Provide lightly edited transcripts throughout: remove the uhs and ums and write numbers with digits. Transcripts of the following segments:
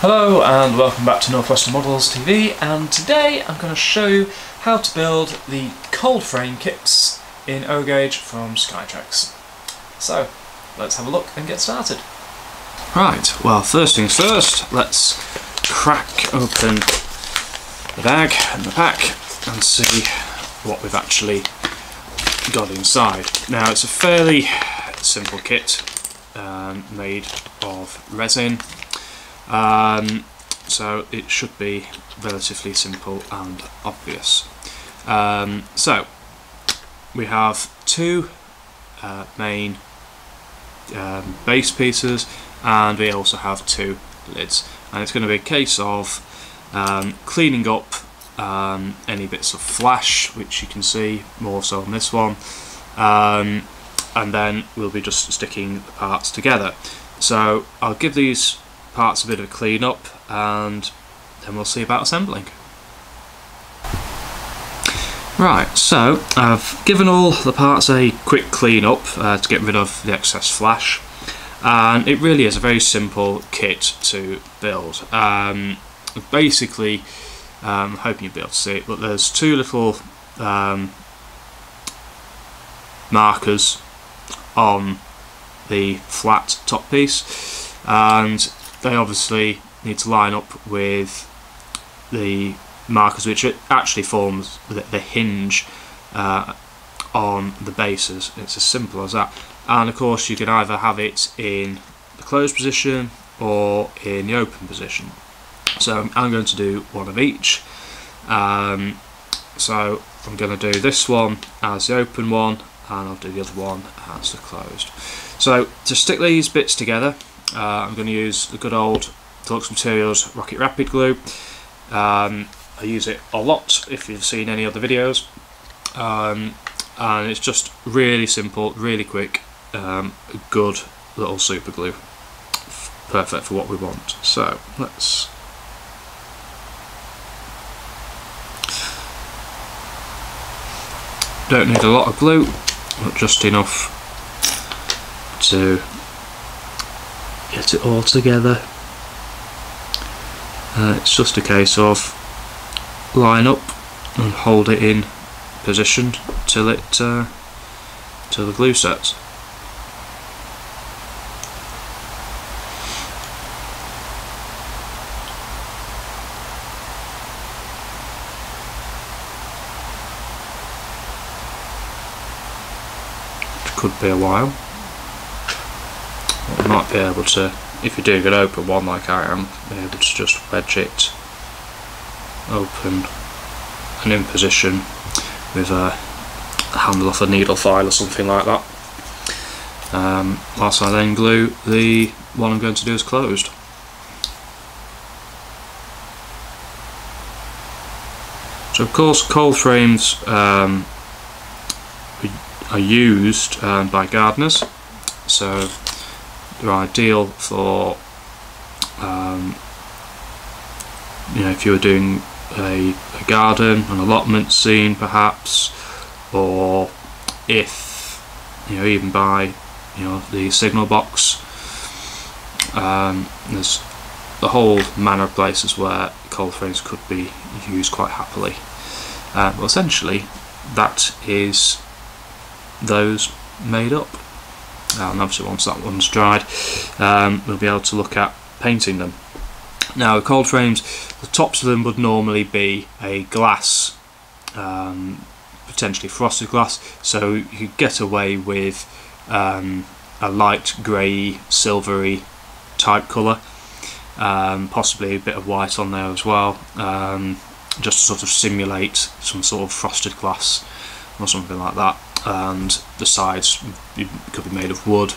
Hello and welcome back to North Western Models TV, and today I'm going to show you how to build the cold frame kits in O Gauge from Skytrex. So let's have a look and get started. Right, well, first things first, let's crack open the bag and the pack and see what we've actually got inside. Now, it's a fairly simple kit made of resin. So it should be relatively simple and obvious. So we have two main base pieces, and we also have two lids, and it's going to be a case of cleaning up any bits of flash, which you can see more so on this one, and then we'll be just sticking the parts together. So I'll give these parts a bit of a clean up, and then we'll see about assembling. Right, so I've given all the parts a quick clean up to get rid of the excess flash, and it really is a very simple kit to build. Basically, I'm hoping you'll be able to see it, but there's two little markers on the flat top piece, and they obviously need to line up with the markers, which actually forms the hinge on the bases. It's as simple as that. And of course, you can either have it in the closed position or in the open position. So I'm going to do one of each. So I'm going to do this one as the open one, and I'll do the other one as the closed. So to stick these bits together, I'm going to use the good old Deluxe Materials Rocket Rapid Glue. I use it a lot if you've seen any other videos, and it's just really simple, really quick, good little super glue, perfect for what we want. So let's don't need a lot of glue, but just enough to get it all together. It's just a case of line up and hold it in position till the glue sets. It could be a while. You might be able to, if you're doing an open one like I am, be able to just wedge it open and in position with a handle off a needle file or something like that, whilst I then glue the one I'm going to do as closed. So of course, cold frames are used by gardeners, so they're ideal for you know, if you were doing a garden, an allotment scene perhaps, or if you know, even by, you know, the signal box. There's the whole manner of places where cold frames could be used quite happily. Well, essentially, that is those made up. And obviously, once that one's dried, we'll be able to look at painting them. Now, the cold frames, the tops of them would normally be a glass, potentially frosted glass, so you could get away with a light grey, silvery type colour, possibly a bit of white on there as well, just to sort of simulate some sort of frosted glass or something like that. And the sides could be made of wood.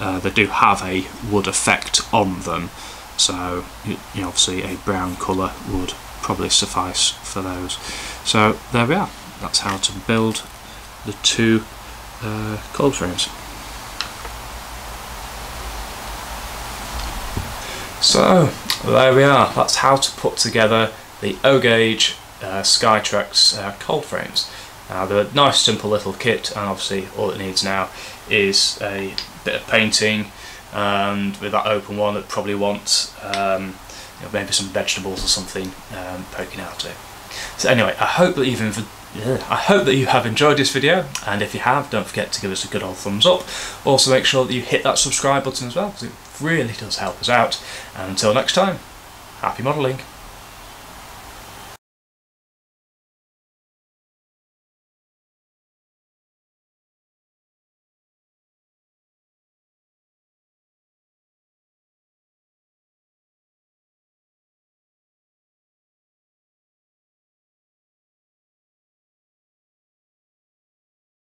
They do have a wood effect on them, so you know, obviously a brown colour would probably suffice for those. So there we are. That's how to build the two cold frames. So there we are. That's how to put together the O Gauge Skytrex cold frames. They're a nice simple little kit, and obviously all it needs now is a bit of painting, and with that open one it probably wants maybe some vegetables or something poking out of it. So anyway, I hope that you have enjoyed this video, and if you have, don't forget to give us a good old thumbs up. Also make sure that you hit that subscribe button as well, because it really does help us out. And until next time, happy modelling.